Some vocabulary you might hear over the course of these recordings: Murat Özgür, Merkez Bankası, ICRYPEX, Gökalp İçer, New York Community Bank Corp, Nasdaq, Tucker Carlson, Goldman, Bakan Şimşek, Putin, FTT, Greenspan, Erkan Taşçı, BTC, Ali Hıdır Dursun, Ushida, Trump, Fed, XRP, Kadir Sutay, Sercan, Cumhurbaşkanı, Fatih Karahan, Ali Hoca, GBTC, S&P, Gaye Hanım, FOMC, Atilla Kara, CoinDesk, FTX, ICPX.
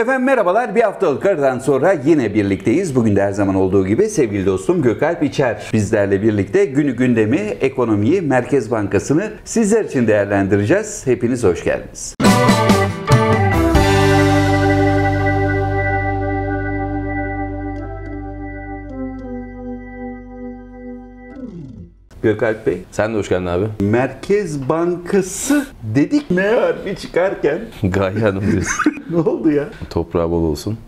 Efendim merhabalar, bir haftalık aradan sonra yine birlikteyiz. Bugün de her zaman olduğu gibi sevgili dostum Gökalp İçer bizlerle birlikte günü gündemi, ekonomiyi, Merkez Bankası'nı sizler için değerlendireceğiz. Hepiniz hoş geldiniz. Gökalp Bey. Sen de hoş geldin abi. Merkez Bankası dedik mi harfi çıkarken? Gaye Hanım diyorsun. Ne oldu ya? Toprağı bol olsun.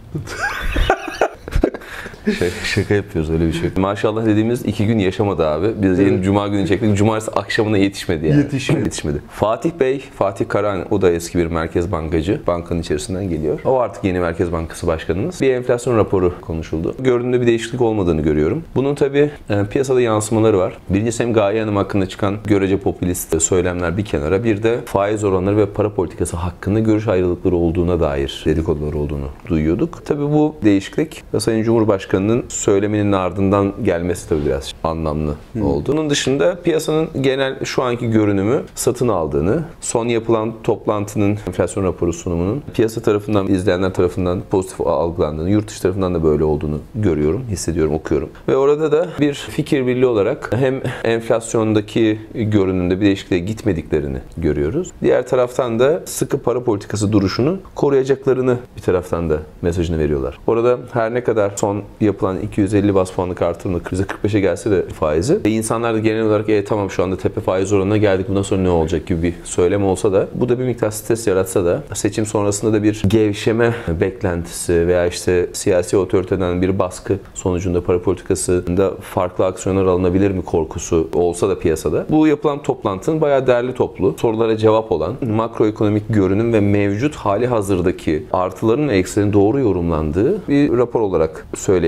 Şaka yapıyoruz, öyle bir şey. Maşallah dediğimiz iki gün yaşamadı abi. Biz yeni cuma günü çektik. Cumartesi akşamına yetişmedi yani. Yetişmedi. Fatih Bey, Fatih Karahan, o da eski bir merkez bankacı. Bankanın içerisinden geliyor. O artık yeni Merkez Bankası Başkanımız. Bir enflasyon raporu konuşuldu. Görünümde bir değişiklik olmadığını görüyorum. Bunun tabii piyasada yansımaları var. Birincisi hem Gaye Hanım hakkında çıkan görece popülist söylemler bir kenara. Bir de faiz oranları ve para politikası hakkında görüş ayrılıkları olduğuna dair dedikodular olduğunu duyuyorduk. Tabii bu değişiklik Sayın Cumhurbaşkanı söyleminin ardından gelmesi tabii biraz anlamlı oldu. Bunun dışında piyasanın genel şu anki görünümü satın aldığını, son yapılan toplantının enflasyon raporu sunumunun piyasa tarafından, izleyenler tarafından pozitif algılandığını, yurt dışı tarafından da böyle olduğunu görüyorum, hissediyorum, okuyorum. Ve orada da bir fikir birliği olarak hem enflasyondaki görünümde bir değişikliğe gitmediklerini görüyoruz. Diğer taraftan da sıkı para politikası duruşunu koruyacaklarını bir taraftan da mesajını veriyorlar. Orada her ne kadar son yapılan 250 bas puanlık artırımla %45'e gelse de faizi. İnsanlar da genel olarak tamam şu anda tepe faiz oranına geldik, bundan sonra ne olacak gibi bir söylem olsa da bu da bir miktar stres yaratsa da seçim sonrasında da bir gevşeme beklentisi veya işte siyasi otoriteden bir baskı sonucunda para politikasında farklı aksiyonlar alınabilir mi korkusu olsa da piyasada. Bu yapılan toplantının bayağı değerli toplu, sorulara cevap olan, makroekonomik görünüm ve mevcut hali hazırdaki artıların ve eksilerin doğru yorumlandığı bir rapor olarak söyleniyor.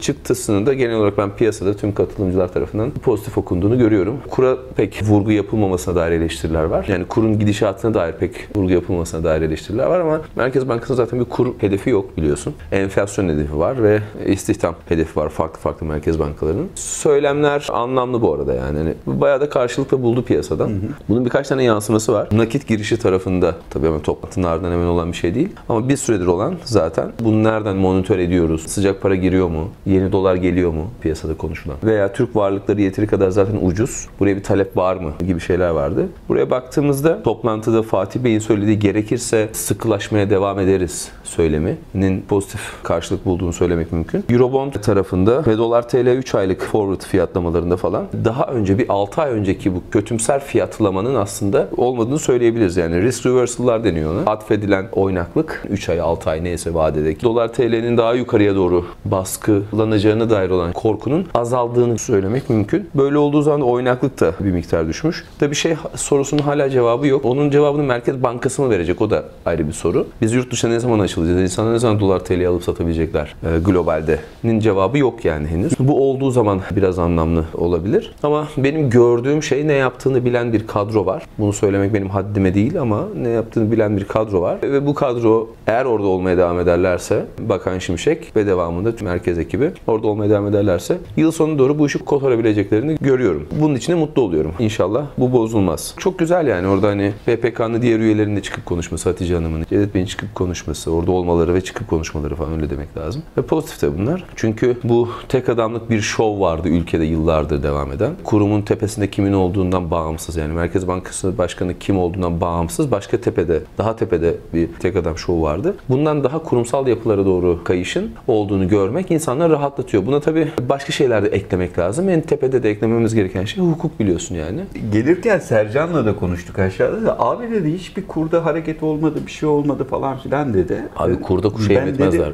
Çıktısını da genel olarak ben piyasada tüm katılımcılar tarafından pozitif okunduğunu görüyorum. Kura pek vurgu yapılmamasına dair eleştiriler var. Yani kurun gidişatına dair pek vurgu yapılmamasına dair eleştiriler var ama Merkez Bankası'nın zaten bir kur hedefi yok biliyorsun. Enflasyon hedefi var ve istihdam hedefi var farklı farklı merkez bankalarının. Söylemler anlamlı bu arada yani. Bayağı da karşılıkta buldu piyasadan. Bunun birkaç tane yansıması var. Nakit girişi tarafında tabii hemen toplantının ardından hemen olan bir şey değil ama bir süredir olan zaten. Bunu nereden monitör ediyoruz? Sıcak para giriyor mu? Yeni dolar geliyor mu? Piyasada konuşulan. Veya Türk varlıkları yeteri kadar zaten ucuz. Buraya bir talep var mı? Gibi şeyler vardı. Buraya baktığımızda toplantıda Fatih Bey'in söylediği gerekirse sıkılaşmaya devam ederiz söyleminin pozitif karşılık bulduğunu söylemek mümkün. Eurobond tarafında ve dolar TL 3 aylık forward fiyatlamalarında falan daha önce bir 6 ay önceki bu kötümser fiyatlamanın aslında olmadığını söyleyebiliriz. Yani risk reversal'lar deniyor ona. Atfedilen oynaklık 3 ay 6 ay neyse vadedeki. Dolar TL'nin daha yukarıya doğru baskılanacağına dair olan korkunun azaldığını söylemek mümkün. Böyle olduğu zaman oynaklık da bir miktar düşmüş. Tabii şey sorusunun hala cevabı yok. Onun cevabını Merkez Bankası mı verecek? O da ayrı bir soru. Biz yurt dışına ne zaman açılacağız? İnsanlar ne zaman dolar TL'yi alıp satabilecekler globalde? Nin cevabı yok yani henüz. Bu olduğu zaman biraz anlamlı olabilir. Ama benim gördüğüm şey ne yaptığını bilen bir kadro var. Bunu söylemek benim haddime değil ama ne yaptığını bilen bir kadro var. Ve bu kadro eğer orada olmaya devam ederlerse Bakan Şimşek ve devamında merkez ekibi orada olmaya devam ederlerse yıl sonuna doğru bu işi kotarabileceklerini görüyorum. Bunun için de mutlu oluyorum. İnşallah bu bozulmaz. Çok güzel yani orada hani PPK'nın diğer üyelerinin de çıkıp konuşması, Hatice Hanım'ın, Cevdet Bey'in çıkıp konuşması, orada olmaları ve çıkıp konuşmaları falan öyle demek lazım. Ve pozitif de bunlar. Çünkü bu tek adamlık bir şov vardı ülkede yıllardır devam eden. Kurumun tepesinde kimin olduğundan bağımsız yani Merkez Bankası Başkanı kim olduğundan bağımsız başka tepede, daha tepede bir tek adam şovu vardı. Bundan daha kurumsal yapılara doğru kayışın olduğunu görmek insanları rahatlatıyor. Buna tabii başka şeyler de eklemek lazım. En tepede de eklememiz gereken şey hukuk biliyorsun yani. Gelirken Sercan'la da konuştuk aşağıda da abi dedi hiçbir kurda hareket olmadı, bir şey olmadı falan filan dedi. Abi kurda kuşa yemetmezler.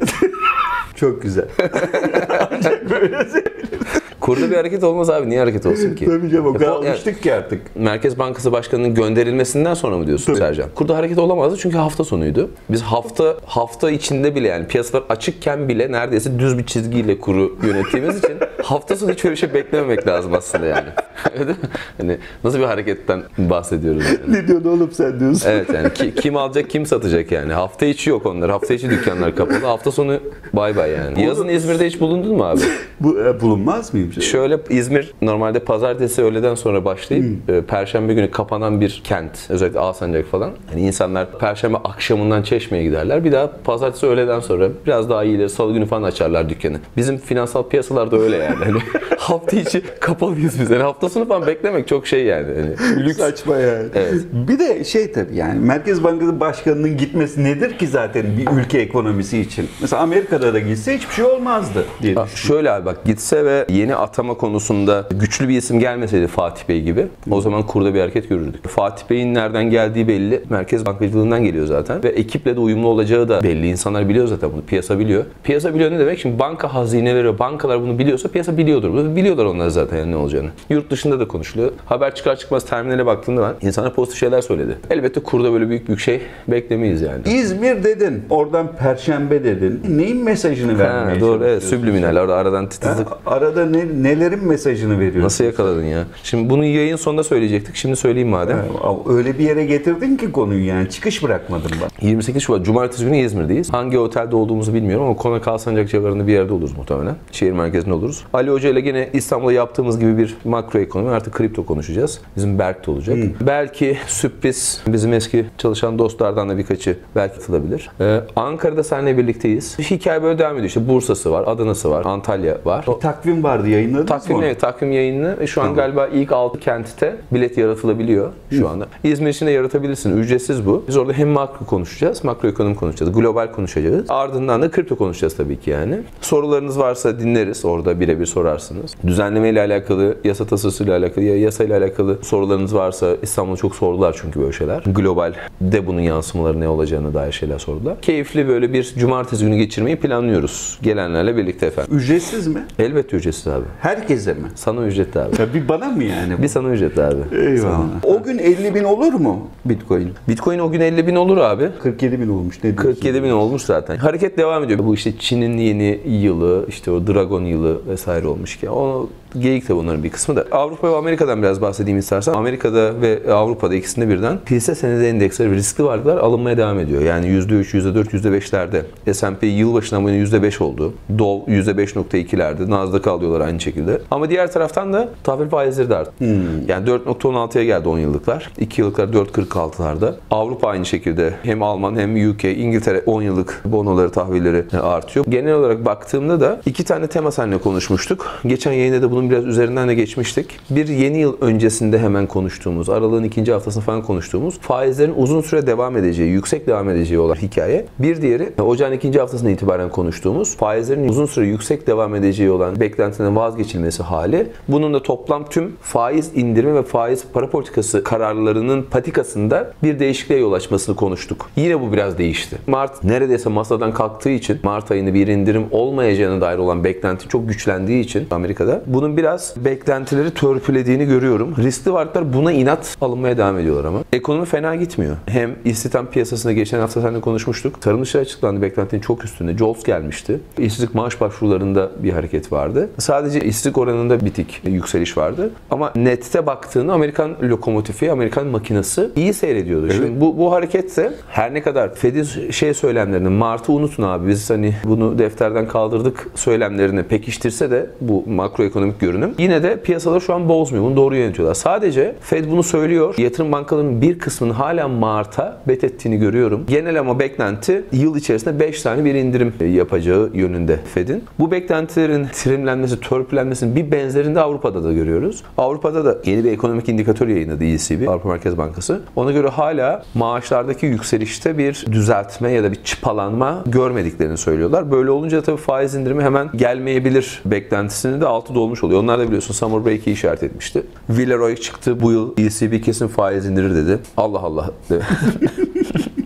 Çok güzel. Ancak böyle sevinirsin. Kurda bir hareket olmaz abi. Niye hareket olsun ki? Tabii canım. O kadar alıştık ki artık. Merkez Bankası Başkanı'nın gönderilmesinden sonra mı diyorsun Sercan? Kurda hareket olamazdı çünkü hafta sonuydu. Biz hafta içinde bile yani piyasalar açıkken bile neredeyse düz bir çizgiyle kuru yönettiğimiz için hafta sonu hiç öyle şey beklememek lazım aslında yani. Hani nasıl bir hareketten bahsediyoruz yani? Ne diyorsun oğlum sen diyorsun? Evet yani kim alacak kim satacak yani. Hafta içi yok onlar. Hafta içi dükkanlar kapalı. Hafta sonu bay bay yani. Yazın İzmir'de hiç bulundun mu abi? Bulunmaz mıyım? Türkiye'de? Şöyle, İzmir normalde pazartesi öğleden sonra başlayıp perşembe günü kapanan bir kent. Özellikle Alsancak falan. Yani insanlar perşembe akşamından Çeşme'ye giderler. Bir daha pazartesi öğleden sonra biraz daha iyileri salı günü falan açarlar dükkanı. Bizim finansal piyasalarda öyle yani. Hani hafta içi kapalıyız biz. Yani hafta sonu falan beklemek çok şey yani. Hani lüks. Saçma yani. Evet. Bir de şey tabii yani Merkez Bankası Başkanı'nın gitmesi nedir ki zaten bir ülke ekonomisi için? Mesela Amerika'da da gitse hiçbir şey olmazdı diye düşünüyorum. Şöyle abi bak, gitse ve yeni atama konusunda güçlü bir isim gelmeseydi Fatih Bey gibi, o zaman kurda bir hareket görürdük. Fatih Bey'in nereden geldiği belli. Merkez Bankacılığından geliyor zaten ve ekiple de uyumlu olacağı da belli. İnsanlar biliyor zaten bunu. Piyasa biliyor. Piyasa biliyor ne demek? Şimdi banka hazineleri, bankalar bunu biliyorsa piyasa biliyordur. Biliyorlar onlar zaten yani ne olacağını. Yurt dışında da konuşuluyor. Haber çıkar çıkmaz terminale baktığında ben insanlara pozitif şeyler söyledi. Elbette kurda böyle büyük şey beklemeyiz yani. İzmir dedin. Oradan perşembe dedin. Neyin mesajını vermeye çalışıyorsun? Doğru. Evet, subliminal. Orada aradan titizlik. Arada nelerin mesajını veriyorsun? Nasıl yakaladın ya? Şimdi bunu yayın sonunda söyleyecektik. Şimdi söyleyeyim madem. Öyle bir yere getirdin ki konuyu yani. Çıkış bırakmadım ben. 28 Şubat Cumartesi günü İzmir'deyiz. Hangi otelde olduğumuzu bilmiyorum ama Konak Alsancak civarında bir yerde oluruz muhtemelen. Şehir merkezinde oluruz. Ali Hoca ile gene İstanbul'da yaptığımız gibi bir makroekonomi, artık kripto konuşacağız. Bizim Berk'te olacak. Belki sürpriz bizim eski çalışan dostlardan da birkaçı belki atılabilir. Ankara'da seninle birlikteyiz. Hikaye böyle devam ediyor. İşte Bursa'sı var, Adana'sı var, Antalya var. Bir takvim vardı, yayınladınız mı? Takvim yayınlı. Şu an galiba ilk 6 kentte bilet yaratılabiliyor şu anda. İzmir için de yaratabilirsin. Ücretsiz bu. Biz orada hem makro konuşacağız, makroekonomi konuşacağız, global konuşacağız. Ardından da kripto konuşacağız tabii ki yani. Sorularınız varsa dinleriz. Orada birebir sorarsınız. Düzenleme ile alakalı, yasa tasarısı ile alakalı, yasa ile alakalı sorularınız varsa, İstanbul'da çok sordular çünkü böyle şeyler. Global de bunun yansımaları ne olacağına dair şeyler sordular. Keyifli böyle bir cumartesi günü geçirmeyi planlıyoruz. Gelenlerle birlikte efendim. Ücretsiz mi? Elbette ücretsiz abi. Herkese mi? Sana ücretli abi. Ya bir bana mı yani? Bir sana ücretli abi. Eyvallah. O gün 50.000 olur mu Bitcoin? Bitcoin o gün 50.000 olur abi. 47.000 olmuş. 47.000 olmuş zaten. Hareket devam ediyor. Bu işte Çin'in yeni yılı, işte o Dragon yılı vesaire olmuş ki. O geyik de bunların bir kısmı da. Avrupa ve Amerika'dan biraz bahsedeyim istersen. Amerika'da ve Avrupa'da ikisinde birden hisse senedi endeksleri riskli varlıklar alınmaya devam ediyor. Yani %3, %4, %5'lerde. S&P yılbaşından bu yana %5 oldu. Dow %5.2'lerde. Nasdaq alıyorlar aynı şekilde. Ama diğer taraftan da tahvil faizleri de arttı. Yani 4.16'ya geldi 10 yıllıklar. 2 yıllıklar 4.46'larda. Avrupa aynı şekilde hem Alman hem UK, İngiltere 10 yıllık bonoları, tahvilleri artıyor. Genel olarak baktığımda da iki tane tema seninle konuşmuştuk. Geçen yayında da bunun biraz üzerinden de geçmiştik. Bir yeni yıl öncesinde hemen konuştuğumuz, aralığın ikinci haftasını falan konuştuğumuz faizlerin uzun süre devam edeceği, yüksek devam edeceği olan hikaye. Bir diğeri ocağın ikinci haftasına itibaren konuştuğumuz faizlerin uzun süre yüksek devam edeceği olan beklentiden vazgeçilmesi hali. Bunun da toplam tüm faiz indirimi ve faiz para politikası kararlarının patikasında bir değişikliğe yol açmasını konuştuk. Yine bu biraz değişti. Mart neredeyse masadan kalktığı için, Mart ayında bir indirim olmayacağına dair olan beklenti çok güçlendiği için Amerika'da bunun biraz beklentileri törpülediğini görüyorum. Riskli varlıklar buna inat alınmaya devam ediyorlar ama. Ekonomi fena gitmiyor. Hem istihdam piyasasında geçen hafta seninle konuşmuştuk. Tarım dışı açıklandı, beklentinin çok üstünde. Jobs gelmişti. İşsizlik maaş başvurularında bir hareket vardı. Sadece işsizlik oranında bir tık yükseliş vardı. Ama nette baktığında Amerikan lokomotifi, Amerikan makinesi iyi seyrediyordu. Evet. Şimdi bu hareketse her ne kadar Fed'in söylemlerini, Mart'ı unutun abi biz hani bunu defterden kaldırdık söylemlerini pekiştirse de bu makroekonomik görünüm. Yine de piyasalar şu an bozmuyor. Bunu doğru yönetiyorlar. Sadece Fed bunu söylüyor. Yatırım bankalarının bir kısmının hala Mart'a bet ettiğini görüyorum. Genel ama beklenti yıl içerisinde 5 tane bir indirim yapacağı yönünde Fed'in. Bu beklentilerin trimlenmesi, törpülenmesinin bir benzerini de Avrupa'da da görüyoruz. Avrupa'da da yeni bir ekonomik indikatör yayınladı ECB, Avrupa Merkez Bankası. Ona göre hala maaşlardaki yükselişte bir düzeltme ya da bir çıpalanma görmediklerini söylüyorlar. Böyle olunca tabii faiz indirimi hemen gelmeyebilir beklentisini de altı dolmuş oluyor. Onlar da biliyorsun summer break'i işaret etmişti. Villaroy çıktı. Bu yıl ECB kesin faiz indirir dedi. Allah Allah.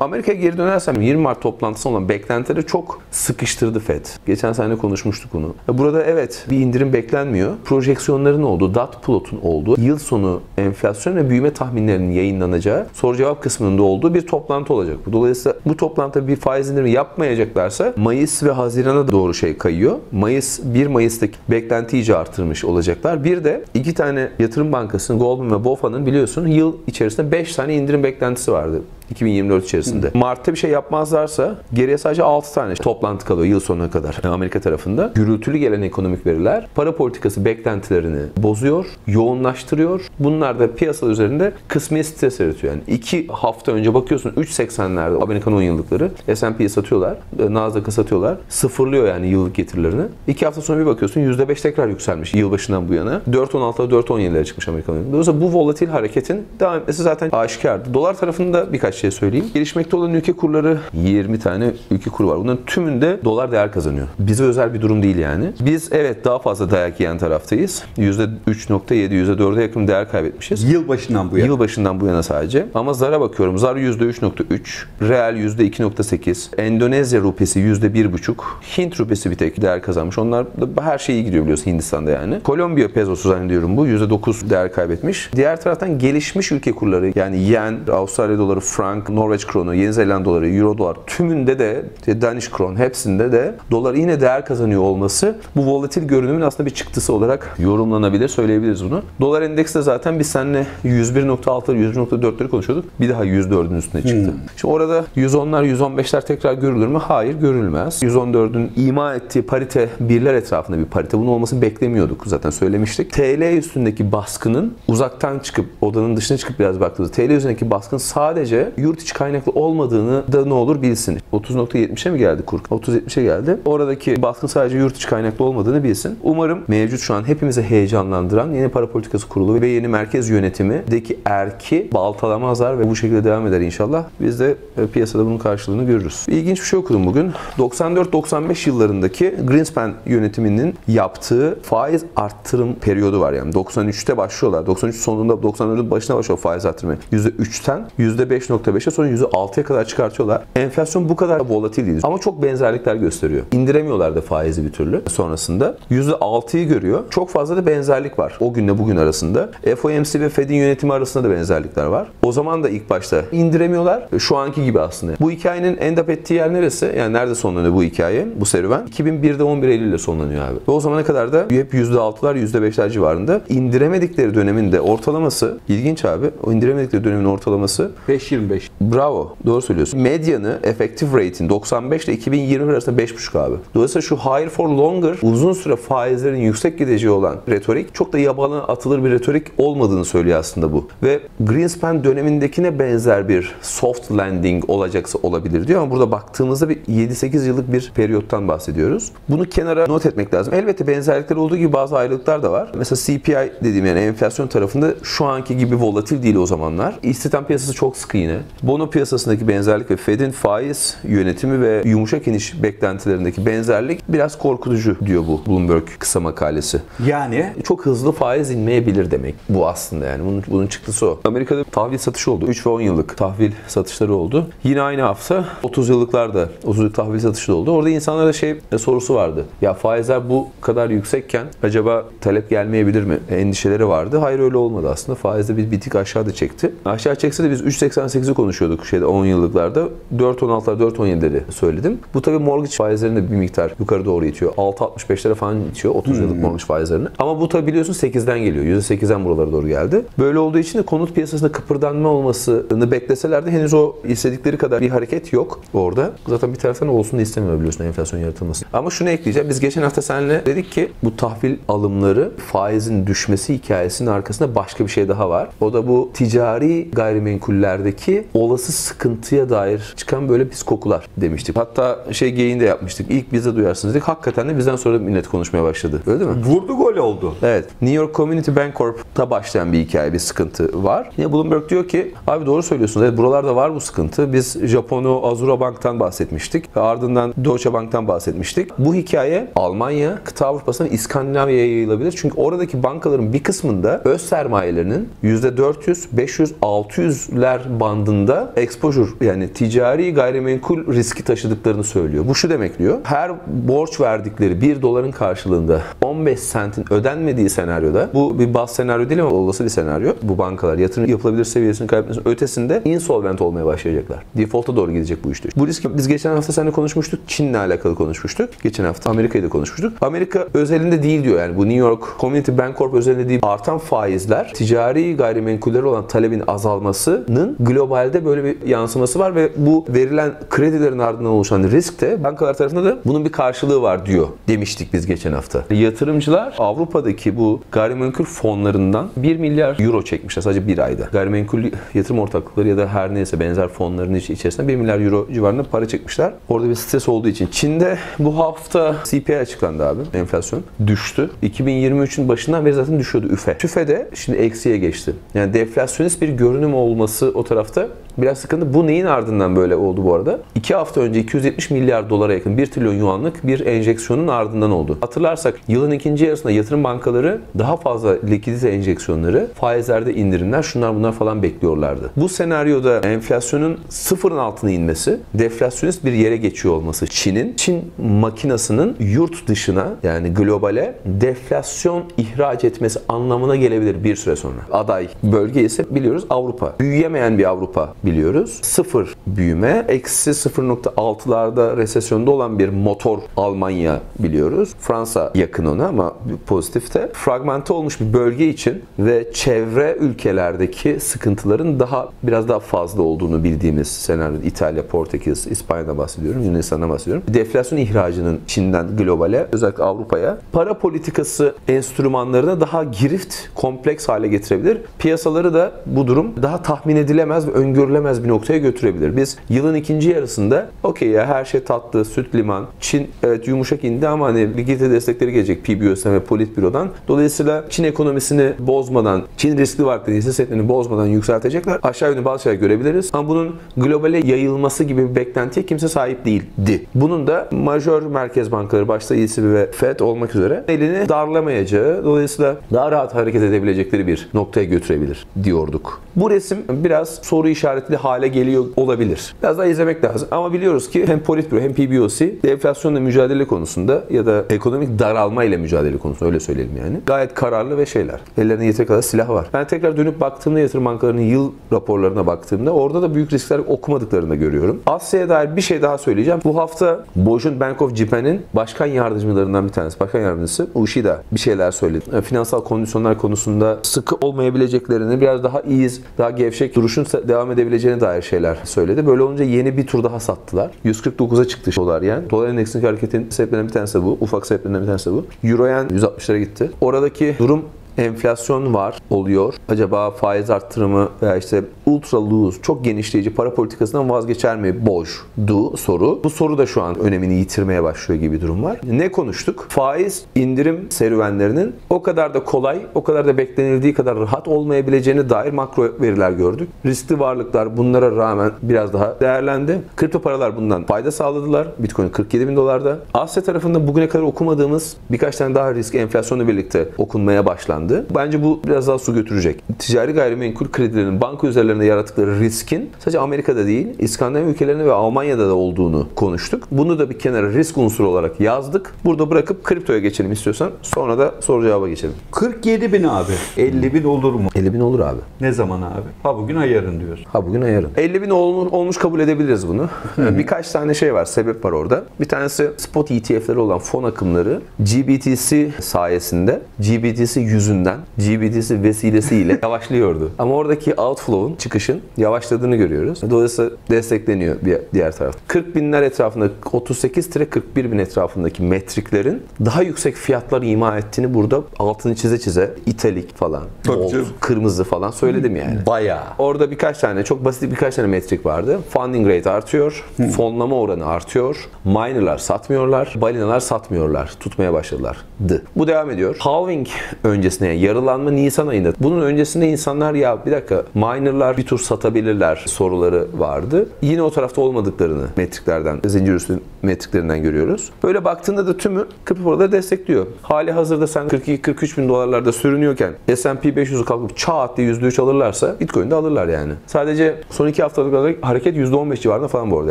Amerika'ya geri dönersem 20 Mart toplantısı olan beklentileri çok sıkıştırdı Fed. Geçen sene konuşmuştuk onu. Burada evet bir indirim beklenmiyor. Projeksiyonların olduğu, dot plot'un olduğu, yıl sonu enflasyon ve büyüme tahminlerinin yayınlanacağı, soru cevap kısmında olduğu bir toplantı olacak. Dolayısıyla bu toplantıda bir faiz indirimi yapmayacaklarsa Mayıs ve Haziran'a doğru şey kayıyor. 1 Mayıs'taki beklenti iyice artırmış olacaklar. Bir de iki tane yatırım bankasının, Goldman ve BOFA'nın biliyorsun yıl içerisinde 5 tane indirim beklentisi vardı. 2024 içerisinde. Mart'ta bir şey yapmazlarsa geriye sadece 6 tane toplantı kalıyor yıl sonuna kadar Amerika tarafında. Gürültülü gelen ekonomik veriler para politikası beklentilerini bozuyor, yoğunlaştırıyor. Bunlar da piyasalar üzerinde kısmi stres yaratıyor. Yani 2 hafta önce bakıyorsun 3.80'lerde Amerikan 10 yıllıkları S&P'yi satıyorlar, Nasdaq'ı satıyorlar. Sıfırlıyor yani yıllık getirilerini. 2 hafta sonra bir bakıyorsun %5 tekrar yükselmiş yılbaşından bu yana. 4.16'a 4.17'lere çıkmış Amerikan 10 yıllıkları. Dolayısıyla bu volatil hareketin devam etmesi zaten aşikardı. Dolar tarafında birkaç şey söyleyeyim. Gelişmekte olan ülke kurları 20 tane ülke kuru var. Bunların tümünde dolar değer kazanıyor. Bize özel bir durum değil yani. Biz evet daha fazla dayak yiyen taraftayız. %3.7, %4'e yakın değer kaybetmişiz. Yılbaşından bu yana. Yılbaşından bu yana sadece. Ama Zar'a bakıyorum. Zar %3.3, Real %2.8, Endonezya rupesi %1.5, Hint rupesi bir tek değer kazanmış. Onlar da her şey iyi gidiyor biliyorsun Hindistan'da yani. Kolombiya pezosu zannediyorum bu. %9 değer kaybetmiş. Diğer taraftan gelişmiş ülke kurları yani yen, Avustralya doları, frank, Norveç kronu, Yeni Zelanda doları, euro dolar tümünde de Danish kron hepsinde de dolar yine değer kazanıyor olması bu volatil görünümün aslında bir çıktısı olarak yorumlanabilir, söyleyebiliriz bunu. Dolar endeksi de zaten biz seninle 101.6'ları, 101.4'leri konuşuyorduk. Bir daha 104'ün üstüne çıktı. Şimdi orada 110'lar, 115'ler tekrar görülür mü? Hayır, görülmez. 114'ün ima ettiği parite birler etrafında bir parite. Bunun olmasını beklemiyorduk. Zaten söylemiştik. TL üstündeki baskının uzaktan çıkıp odanın dışına çıkıp biraz baktığımızda TL üzerindeki baskın sadece yurt içi kaynaklı olmadığını da ne olur bilsin. 30.70'e mi geldi kur? 30.70'e geldi. Oradaki baskın sadece yurt içi kaynaklı olmadığını bilsin. Umarım mevcut şu an hepimizi heyecanlandıran yeni para politikası kurulu ve yeni merkez yönetimindeki erki baltalamazlar ve bu şekilde devam eder inşallah. Biz de piyasada bunun karşılığını görürüz. İlginç bir şey okudum bugün. 94-95 yıllarındaki Greenspan yönetiminin yaptığı faiz arttırım periyodu var yani. 93'te başlıyorlar. 93 sonunda 94'ün başına başlıyor faiz artırımı. %3'ten %5.5'e sonra %6'ya kadar çıkartıyorlar. Enflasyon bu kadar volatil değil. Ama çok benzerlikler gösteriyor. İndiremiyorlar da faizi bir türlü. Sonrasında %6'yı görüyor. Çok fazla da benzerlik var. O günle bugün arasında. FOMC ve Fed'in yönetimi arasında da benzerlikler var. O zaman da ilk başta indiremiyorlar. Şu anki gibi aslında. Bu hikayenin end up ettiği yer neresi? Yani nerede sonlanıyor bu hikaye? Bu serüven. 2001'de 11 Eylül'le sonlanıyor abi. Ve o zamana kadar da hep %6'lar, %5'ler civarında. İndiremedikleri dönemin de ortalaması ilginç abi. O indiremedikleri dönemin ortalaması 5.25. Bravo. Doğru söylüyorsun. Medyanı effective rate'in 95 ile 2020 arasında 5.5 abi. Dolayısıyla şu higher for longer uzun süre faizlerin yüksek gideceği olan retorik çok da yabana atılır bir retorik olmadığını söylüyor aslında bu. Ve Greenspan dönemindekine benzer bir soft landing olacaksa olabilir diyor ama burada baktığımızda bir 7-8 yıllık bir periyottan bahsediyoruz. Bunu kenara not etmek lazım. Elbette benzerlikler olduğu gibi bazı ayrılıklar da var. Mesela CPI dediğim yani enflasyon tarafında şu anki gibi volatil değil o zamanlar. İstihdam piyasası çok sıkı yine. Bono piyasasındaki benzerlik ve Fed'in faiz yönetimi ve yumuşak iniş beklentilerindeki benzerlik biraz korkutucu diyor bu Bloomberg kısa makalesi. Yani çok hızlı faiz inmeyebilir demek bu aslında yani. Bunun çıktısı o. Amerika'da tahvil satışı oldu. 3 ve 10 yıllık tahvil satışları oldu. Yine aynı hafta 30 yıllıklarda 30 yıllık tahvil satışı da oldu. Orada insanlara şey sorusu vardı. Ya faizler bu kadar yüksekken acaba talep gelmeyebilir mi? Endişeleri vardı. Hayır öyle olmadı aslında. Faizde bir tık aşağıda çekti. Aşağı çekse de biz 3.88'i konuşuyorduk şeyde 10 yıllıklarda. 4.16'lar 4.17'leri söyledim. Bu tabii mortgage faizlerinde bir miktar yukarı doğru itiyor. 6.65'lere falan itiyor 30 yıllık mortgage faizlerini. Ama bu tabii biliyorsun 8'den geliyor. %8'den buralara doğru geldi. Böyle olduğu için de konut piyasasında kıpırdanma olmasını bekleseler de henüz o istedikleri kadar bir hareket yok orada. Zaten bir taraftan olsun da istemiyor biliyorsun enflasyon yaratılması. Ama şunu ekleyeceğim. Biz geçen hafta seninle dedik ki bu tahvil alımları faizin düşmesi hikayesinin arkasında başka bir şey daha var. O da bu ticari gayrimenkullerdeki olası sıkıntıya dair çıkan böyle pis kokular demiştik. Hatta şey geyiğini de yapmıştık. İlk bize duyarsınız dedik. Hakikaten de bizden sonra millet konuşmaya başladı. Öyle değil mi? Vurdu gol oldu. Evet. New York Community Bank Corp'ta başlayan bir hikaye, bir sıkıntı var. Yine Bloomberg diyor ki abi doğru söylüyorsunuz. Evet, buralarda var bu sıkıntı. Biz Japon'u Azura Bank'tan bahsetmiştik. Ve ardından Deutsche Bank'tan bahsetmiştik. Bu hikaye Almanya, Kıta Avrupa'sına, İskandinavya'ya yayılabilir. Çünkü oradaki bankaların bir kısmında öz sermayelerinin %400, 500, 600'ler bandında exposure yani ticari gayrimenkul riski taşıdıklarını söylüyor. Bu şu demek diyor. Her borç verdikleri 1 doların karşılığında 15 sentin ödenmediği senaryoda bu bir baz senaryo değil ama olası bir senaryo. Bu bankalar yatırım yapılabilir seviyesini kaybetmesinin ötesinde insolvent olmaya başlayacaklar. Default'a doğru gidecek bu işte. Bu riski biz geçen hafta seninle konuşmuştuk. Çin'le alakalı konuşmuştuk. Geçen hafta Amerika'yı da konuşmuştuk. Amerika özelinde değil diyor yani bu New York Community Bank Corp özelinde değil. Artan faizler ticari gayrimenkulleri olan talebin azalmasının global normalde böyle bir yansıması var ve bu verilen kredilerin ardından oluşan risk de bankalar tarafında da bunun bir karşılığı var diyor demiştik biz geçen hafta. Yatırımcılar Avrupa'daki bu gayrimenkul fonlarından 1 milyar euro çekmişler sadece bir ayda. Gayrimenkul yatırım ortaklıkları ya da her neyse benzer fonların içerisinde 1 milyar euro civarında para çekmişler. Orada bir stres olduğu için. Çin'de bu hafta CPI açıklandı abi. Enflasyon düştü. 2023'ün başından beri zaten düşüyordu üfe. Üfe de şimdi eksiye geçti. Yani deflasyonist bir görünüm olması o tarafta biraz sıkıntı. Bu neyin ardından böyle oldu bu arada? 2 hafta önce 270 milyar dolara yakın 1 trilyon yuanlık bir enjeksiyonun ardından oldu. Hatırlarsak yılın ikinci yarısında yatırım bankaları daha fazla likidite enjeksiyonları, faizlerde indirimler, şunlar bunlar falan bekliyorlardı. Bu senaryoda enflasyonun sıfırın altına inmesi, deflasyonist bir yere geçiyor olması Çin'in, Çin makinasının yurt dışına yani globale deflasyon ihraç etmesi anlamına gelebilir bir süre sonra. Aday bölge ise biliyoruz Avrupa. Büyüyemeyen bir Avrupa biliyoruz. Sıfır büyüme, eksi 0.6'larda resesyonda olan bir motor Almanya biliyoruz. Fransa yakın ona ama pozitifte. Fragmente olmuş bir bölge için ve çevre ülkelerdeki sıkıntıların biraz daha fazla olduğunu bildiğimiz senaryo. İtalya, Portekiz, İspanya'da bahsediyorum, Yunanistan'da bahsediyorum. Deflasyon ihracının Çin'den globale, özellikle Avrupa'ya para politikası enstrümanlarına daha girift, kompleks hale getirebilir. Piyasaları da bu durum daha tahmin edilemez ve öngörülemez bir noktaya götürebilir. Biz yılın ikinci yarısında okey ya her şey tatlı, süt, liman. Çin evet yumuşak indi ama hani likidite destekleri gelecek PBOS'tan ve Politbüro'dan. Dolayısıyla Çin ekonomisini bozmadan, Çin riskli varlık hisselerinin bozmadan yükseltecekler. Aşağı yönlü bazı şeyler görebiliriz. Ama bunun globale yayılması gibi bir beklentiye kimse sahip değildi. Bunun da majör merkez bankaları başta ECB ve Fed olmak üzere elini darlamayacağı, dolayısıyla daha rahat hareket edebilecekleri bir noktaya götürebilir diyorduk. Bu resim biraz soru işaretli hale geliyor olabilir. Biraz daha izlemek lazım. Ama biliyoruz ki hem Politbüro hem PBOC enflasyonla mücadele konusunda ya da ekonomik daralma ile mücadele konusunda öyle söyleyelim yani. Gayet kararlı ve şeyler. Ellerine yeteri kadar silah var. Ben tekrar dönüp baktığımda yatırım bankalarının yıl raporlarına baktığımda orada da büyük riskler okumadıklarını da görüyorum. Asya'ya dair bir şey daha söyleyeceğim. Bu hafta Bojun Bank of Japan'in başkan yardımcılarından bir tanesi. Başkan yardımcısı Ushida bir şeyler söyledi. Finansal kondisyonlar konusunda sıkı olmayabileceklerini, biraz daha iyiyiz, daha gevşek duruşun devam edebileceğine dair şeyler söyledi. Böyle olunca yeni bir tur daha sattılar. 149'a çıktı dolar yani. Dolar endeksindeki hareketin sebeplerinden bir tanesi bu. Ufak sebeplerinden bir tanesi bu. Euro yen 160'lara gitti. Oradaki durum enflasyon var oluyor. Acaba faiz arttırımı veya işte ultra loose, çok genişleyici para politikasından vazgeçer mi? Boşdu soru. Bu soru da şu an önemini yitirmeye başlıyor gibi bir durum var. Ne konuştuk? Faiz indirim serüvenlerinin o kadar da kolay, o kadar da beklenildiği kadar rahat olmayabileceğine dair makro veriler gördük. Riskli varlıklar bunlara rağmen biraz daha değerlendi. Kripto paralar bundan fayda sağladılar. Bitcoin 47 bin dolarda. Asya tarafında bugüne kadar okumadığımız birkaç tane daha risk enflasyonla birlikte okunmaya başlandı. Bence bu biraz daha su götürecek. Ticari gayrimenkul kredilerinin banka üzerlerinde yarattıkları riskin sadece Amerika'da değil, İskandinav ülkelerinde ve Almanya'da da olduğunu konuştuk. Bunu da bir kenara risk unsuru olarak yazdık. Burada bırakıp kriptoya geçelim istiyorsan. Sonra da soru cevaba geçelim. 47 bin abi. 50 bin olur mu? 50 bin olur abi. Ne zaman abi? Ha bugün ha yarın diyorsun. Ha bugün ha yarın. 50 bin olmuş kabul edebiliriz bunu. Birkaç tane şey var, sebep var orada. Bir tanesi spot ETF'leri olan fon akımları GBTC sayesinde, GBTC yüzünden GBTC vesilesiyle yavaşlıyordu. Ama oradaki outflow'un, çıkışın yavaşladığını görüyoruz. Dolayısıyla destekleniyor bir diğer taraf. 40 binler etrafında 38-41 bin etrafındaki metriklerin daha yüksek fiyatlar ima ettiğini burada altını çize çize italik falan, old, kırmızı falan söyledim yani. Bayağı. Orada birkaç tane, çok basit birkaç tane metrik vardı. Funding rate artıyor. Fonlama oranı artıyor. Miner'lar satmıyorlar. Balinalar satmıyorlar. Tutmaya başladılardı. Bu devam ediyor. Halving öncesi yani yarılanma Nisan ayında. Bunun öncesinde insanlar ya bir dakika minerlar bir tur satabilirler soruları vardı. Yine o tarafta olmadıklarını metriklerden, zincir üstü metriklerinden görüyoruz. Böyle baktığında da tümü kripto paraları destekliyor. Hali hazırda sen 42-43 bin dolarlarda sürünüyorken S&P 500'ü kalkıp çat diye %3 alırlarsa Bitcoin'de alırlar yani. Sadece son 2 haftalık hareket %15 civarında falan bu arada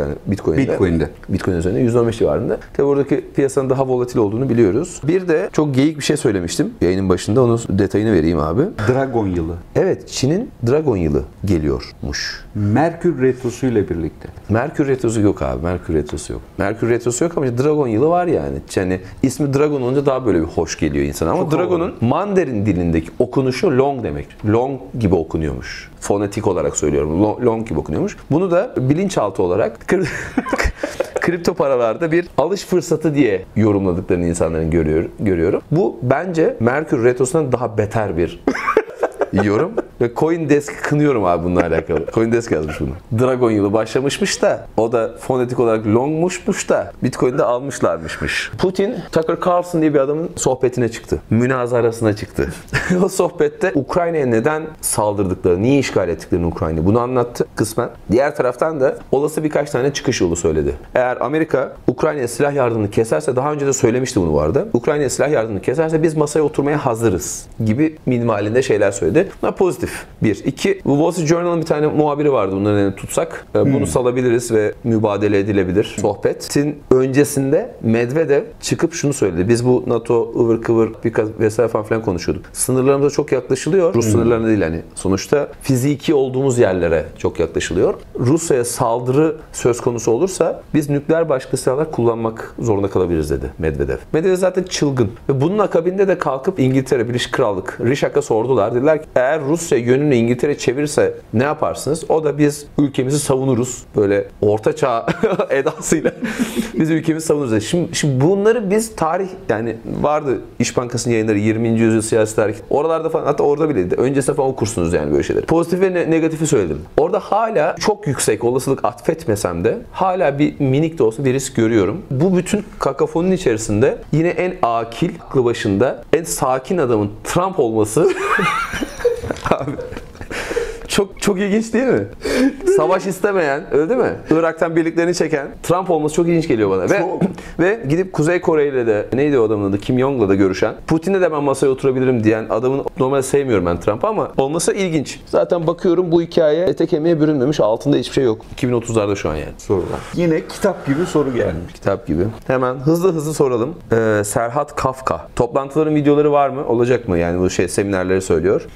yani Bitcoin'de. Bitcoin üzerinde %15 civarında. Tabi buradaki piyasanın daha volatil olduğunu biliyoruz. Bir de çok geyik bir şey söylemiştim yayının başında, onu detayını vereyim abi. Dragon yılı. Evet, Çin'in Dragon yılı geliyormuş. Merkür retrosu ile birlikte. Merkür retrosu yok abi. Merkür retrosu yok ama Dragon yılı var yani. Yani ismi Dragon olunca daha böyle bir hoş geliyor insana. Ama Dragon'un Mandarin dilindeki okunuşu long demek. Long gibi okunuyormuş. Fonetik olarak söylüyorum. Long gibi okunuyormuş. Bunu da bilinçaltı olarak kripto paralarda bir alış fırsatı diye yorumladıklarını insanların görüyorum. Bu bence Merkür Retrosu'ndan daha beter bir yorum. Ve CoinDesk kınıyorum abi bununla alakalı. CoinDesk yazmış bunu. Dragon yılı başlamışmış da o da fonetik olarak longmuşmuş da Bitcoin'de almışlarmışmış. Putin, Tucker Carlson diye bir adamın sohbetine çıktı. Münazarasına çıktı. O sohbette Ukrayna'ya neden saldırdıklarını, niye işgal ettiklerini Ukrayna'yı bunu anlattı kısmen. Diğer taraftan da olası birkaç tane çıkış yolu söyledi. Eğer Amerika Ukrayna'ya silah yardımını keserse, daha önce de söylemişti bunu vardı. Ukrayna'ya silah yardımını keserse biz masaya oturmaya hazırız gibi minimalinde şeyler söyledi. Buna pozitif. Bir. İki. Wall Street Journal'ın bir tane muhabiri vardı. Bunların elini tutsak bunu salabiliriz ve mübadele edilebilir. Sohbetin öncesinde Medvedev çıkıp şunu söyledi. Biz bu NATO ıvır kıvır vesaire falan konuşuyorduk. Sınırlarımıza çok yaklaşılıyor. Rus sınırlarına değil hani. Sonuçta fiziki olduğumuz yerlere çok yaklaşılıyor. Rusya'ya saldırı söz konusu olursa biz nükleer başlı silahlar kullanmak zorunda kalabiliriz dedi Medvedev. Medvedev zaten çılgın. Ve bunun akabinde de kalkıp İngiltere, Birleşik Krallık, Rişak'a sordular. Dediler ki eğer Rusya yönünü İngiltere çevirirse ne yaparsınız? O da biz ülkemizi savunuruz. Böyle orta çağ edasıyla biz ülkemizi savunuruz. Şimdi bunları biz tarih yani vardı İş Bankası'nın yayınları 20. yüzyıl siyasi tarih. Oralarda falan hatta orada bile öncesinde falan okursunuz yani böyle şeyleri. Pozitif ve negatifi söyledim. Orada hala çok yüksek olasılık atfetmesem de hala bir minik de olsa bir risk görüyorum. Bu bütün kakafonun içerisinde yine en akil, aklı başında en sakin adamın Trump olması abi çok ilginç değil mi? Savaş istemeyen, öyle değil mi? Irak'tan birliklerini çeken Trump olması çok ilginç geliyor bana. Ve gidip Kuzey Kore ile de neydi o adamın adı? Kim Jong'la da görüşen, Putin'le de ben masaya oturabilirim diyen adamın normalde sevmiyorum ben Trump ama olması ilginç. Zaten bakıyorum bu hikaye ete kemiğe bürünmemiş. Altında hiçbir şey yok. 2030'larda şu an yani. Sorular. Yine kitap gibi soru gelmiş. Kitap gibi. Hemen hızlı soralım. Serhat Kafka. Toplantıların videoları var mı? Olacak mı? Yani bu seminerleri söylüyor.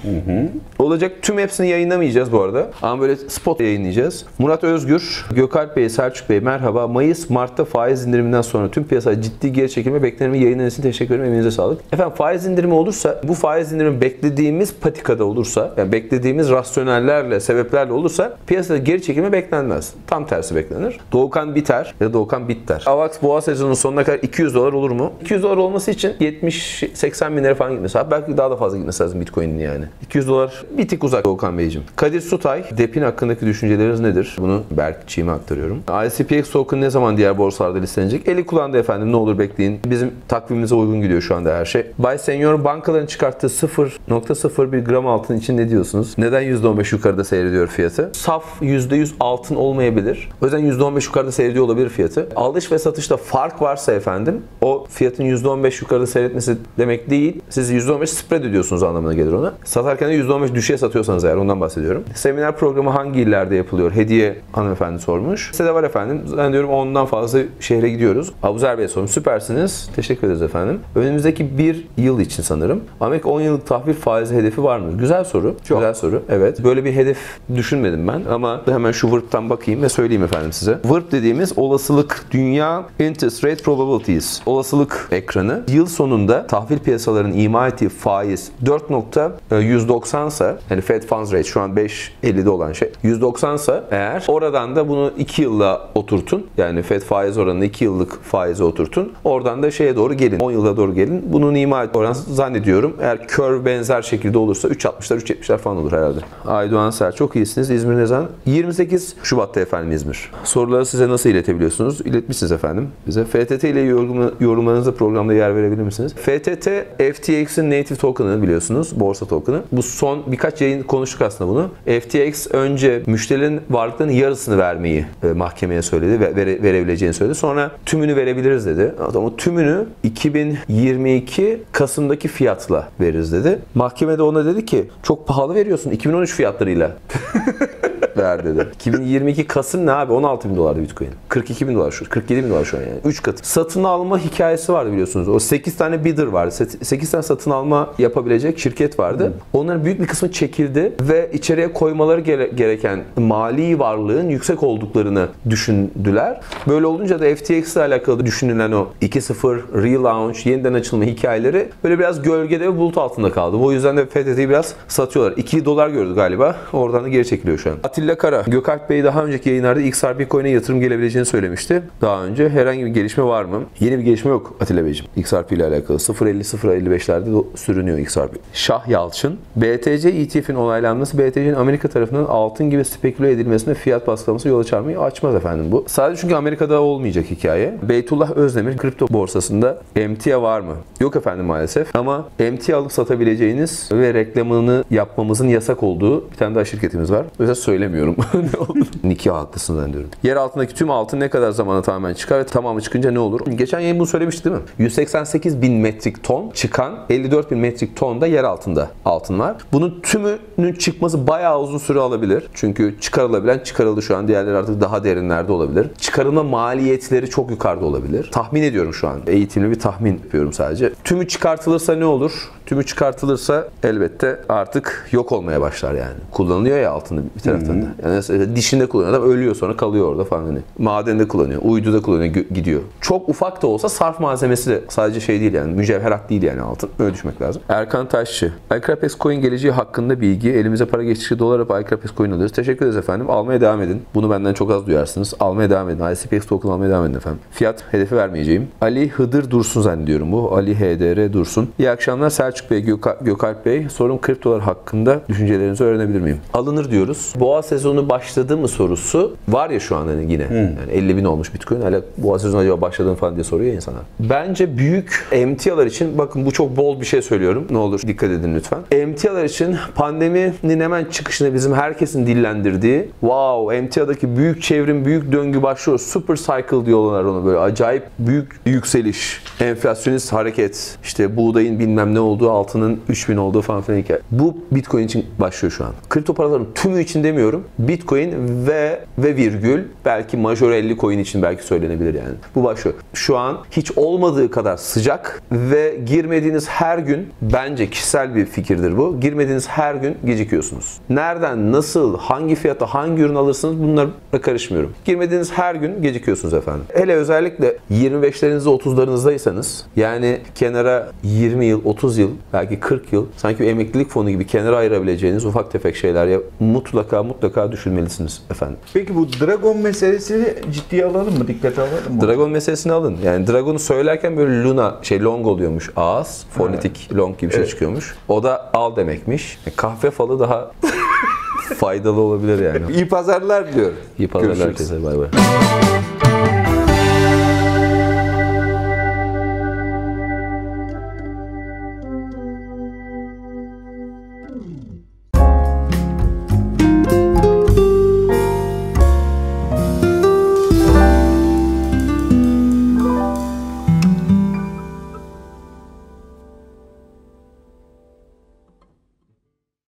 Olacak. Tüm hepsini yayınlamayacağız bu arada. Ama böyle spot yayınlayacağız. Murat Özgür, Gökalp Bey, Selçuk Bey merhaba. Mayıs, Mart'ta faiz indiriminden sonra tüm piyasaya ciddi geri çekilme beklenimi yayınlayan için teşekkür ederim. Eminize sağlık. Efendim faiz indirimi olursa, bu faiz indirimi beklediğimiz patikada olursa, yani beklediğimiz rasyonellerle, sebeplerle olursa piyasada geri çekilme beklenmez. Tam tersi beklenir. Doğukan biter ya da Doğukan biter. AVAX boğa sezonunun sonuna kadar $200 olur mu? $200 olması için 70-80 bin lira falan gitmesi lazım. Belki daha da fazla gitmesi lazım Bitcoin'in yani. $200 bir tık uzak Doğukan Beyciğim. Kadir Sutay, DEP'in hakkındaki düşünceleriniz nedir? Bunu Berkçiğime aktarıyorum. ICPX token ne zaman diğer borsalarda listelenecek? Eli kulağında efendim, ne olur bekleyin. Bizim takvimimize uygun gidiyor şu anda her şey. Bay Senior, bankaların çıkarttığı 0.01 gram altın için ne diyorsunuz? Neden %15 yukarıda seyrediyor fiyatı? Saf %100 altın olmayabilir. O yüzden %15 yukarıda seyrediyor olabilir fiyatı. Alış ve satışta fark varsa efendim, o fiyatın %15 yukarıda seyretmesi demek değil. Siz %15 spread ediyorsunuz anlamına gelir ona. Satarken de %15 düşüğe satıyorsanız eğer, ondan bahsediyorum. Seminer programı hangi illerde yapılıyor? Hediye hanımefendi sormuş. Sitede var efendim. Ben diyorum 10'dan fazla şehre gidiyoruz. Abuzer Bey sormuş. Süpersiniz. Teşekkür ederiz efendim. Önümüzdeki bir yıl için sanırım. Amerika 10 yıllık tahvil faizi hedefi var mı? Güzel soru. Çok. Güzel soru. Evet. Böyle bir hedef düşünmedim ben. Ama hemen şu VIRP'tan bakayım ve söyleyeyim efendim size. VIRP dediğimiz olasılık dünya interest rate probabilities. Olasılık ekranı. Yıl sonunda tahvil piyasalarının ima ettiği faiz 4.190 ise yani Fed Funds Rate şu an 5.50'de olan şey 190 ise eğer oradan da bunu 2 yılla oturtun. Yani Fed faiz oranını 2 yıllık faize oturtun. Oradan da şeye doğru gelin. 10 yıla doğru gelin. Bunun ima et oranı zannediyorum. Eğer curve benzer şekilde olursa 3.60'lar 3.70'ler falan olur herhalde. Aydoğan Ser çok iyisiniz. İzmir ne zaman? 28 Şubat'ta efendim İzmir. Soruları size nasıl iletebiliyorsunuz? İletmişsiniz efendim bize. FTT ile yorumlarınızda programda yer verebilir misiniz? FTT, FTX'in native token'ını biliyorsunuz. Borsa token'ı. Bu son birkaç yayın konuştuk aslında bunu. FTX önce müşterilerin varlıklarının yarısını vermeyi mahkemeye söyledi ve verebileceğini söyledi. Sonra tümünü verebiliriz dedi. Ama tümünü 2022 Kasım'daki fiyatla veririz dedi. Mahkemede ona dedi ki çok pahalı veriyorsun 2013 fiyatlarıyla. ver dedi. 2022 Kasım ne abi? 16 bin dolardı Bitcoin. 42 bin dolar şu. 47 bin dolar şu an yani. 3 katı. Satın alma hikayesi vardı biliyorsunuz. O 8 tane bidder vardı. 8 tane satın alma yapabilecek şirket vardı. Onların büyük bir kısmı çekildi ve içeriye koymaları gereken mali varlığın yüksek olduklarını düşündüler. Böyle olunca da FTX ile alakalı düşünülen o 2.0 relaunch, yeniden açılma hikayeleri böyle biraz gölgede ve bulut altında kaldı. O yüzden de FTT'yi biraz satıyorlar. 2 dolar gördü galiba. Oradan da geri çekiliyor şu an. Atilla Kara, Gökalp Bey daha önceki yayınlarda XRP coin'e yatırım gelebileceğini söylemişti. Daha önce herhangi bir gelişme var mı? Yeni bir gelişme yok Atilla Beyciğim. XRP ile alakalı 0.50-0.55'lerde sürünüyor XRP. Şah Yalçın, BTC ETF'in onaylanması BTC'nin Amerika tarafından altın gibi speküle edilmesine fiyat baskılaması yol açarmayı açmaz efendim bu. Sadece çünkü Amerika'da olmayacak hikaye. Beytullah Özdemir, kripto borsasında emtia var mı? Yok efendim maalesef. Ama emtia alıp satabileceğiniz ve reklamını yapmamızın yasak olduğu bir tane daha şirketimiz var. Özellikle söylemiyorum. Niki haklısın ben diyorum. Yer altındaki tüm altın ne kadar zamanda tamamen çıkar ve tamamı çıkınca ne olur? Geçen yayın bunu söylemişti değil mi? 188 bin metrik ton çıkan, 54 bin metrik ton da yer altında altın var. Bunun tümünün çıkması bayağı uzun süre alabilir. Çünkü çıkarılabilen çıkarıldı şu an. Diğerleri artık daha derinlerde olabilir. Çıkarılma maliyetleri çok yukarıda olabilir. Tahmin ediyorum şu an. Eğitimli bir tahmin yapıyorum sadece. Tümü çıkartılırsa ne olur? Tümü çıkartılırsa elbette artık yok olmaya başlar yani. Kullanılıyor ya altını bir taraftan da. Yani mesela dişinde kullanıyor adam, ölüyor sonra kalıyor orada falan hani. Madende kullanıyor, uyduda kullanıyor, gidiyor. Çok ufak da olsa sarf malzemesi de sadece şey değil yani, mücevherat değil yani altın. Öyle düşmek lazım. Erkan Taşçı, ICRYPEX coin geleceği hakkında bilgi. Elimize para geçtikçe dolar yapıp ICRYPEX coin alıyoruz. Teşekkür ederiz efendim. Almaya devam edin. Bunu benden çok az duyarsınız. Almaya devam edin. ICPX token almaya devam edin efendim. Fiyat hedefi vermeyeceğim. Ali Hıdır Dursun zannediyorum bu. Ali HDR Dursun. İyi akşamlar Selçuk Bey, Gökalp Bey. Sorum kriptolar hakkında düşüncelerinizi öğrenebilir miyim? Alınır diyoruz. Boğa sezonu başladı mı sorusu var ya şu an hani yine. Yani 50 bin olmuş Bitcoin. Hala boğa sezonu acaba başladı mı falan diye soruyor ya insanlar. Bence büyük emtialar için, bakın bu çok bold bir şey söylüyorum. Ne olur dikkat edin lütfen. Emtialar için pandeminin hemen çıkışında bizim herkesin dillendirdiği wow emtiadaki büyük çevrim, büyük döngü başlıyor. Super cycle diyorlar ona böyle. Acayip büyük yükseliş. Enflasyonist hareket. İşte buğdayın bilmem ne olduğu, altının 3000 olduğu falan filan hikaye. Bu Bitcoin için başlıyor şu an. Kripto paraların tümü için demiyorum. Bitcoin ve virgül belki major 50 coin için belki söylenebilir yani. Bu başlıyor. Şu an hiç olmadığı kadar sıcak ve girmediğiniz her gün, bence kişisel bir fikirdir bu. Girmediğiniz her gün gecikiyorsunuz. Nereden, nasıl, hangi fiyata, hangi ürün alırsınız bunlara karışmıyorum. Girmediğiniz her gün gecikiyorsunuz efendim. Hele özellikle 25'lerinizde 30'larınızdaysanız yani kenara 20 yıl, 30 yıl, belki 40 yıl sanki bir emeklilik fonu gibi kenara ayırabileceğiniz ufak tefek şeyler ya mutlaka düşünmelisiniz efendim. Peki bu Dragon meselesini ciddiye alalım mı? Dikkate alalım mı? Dragon meselesini alın. Yani Dragon'u söylerken böyle Luna long oluyormuş ağız. Fonetik long gibi bir şey çıkıyormuş. O da al demekmiş. Kahve falı daha faydalı olabilir yani. İyi pazarlar diyor. İyi pazarlar. Bay bay.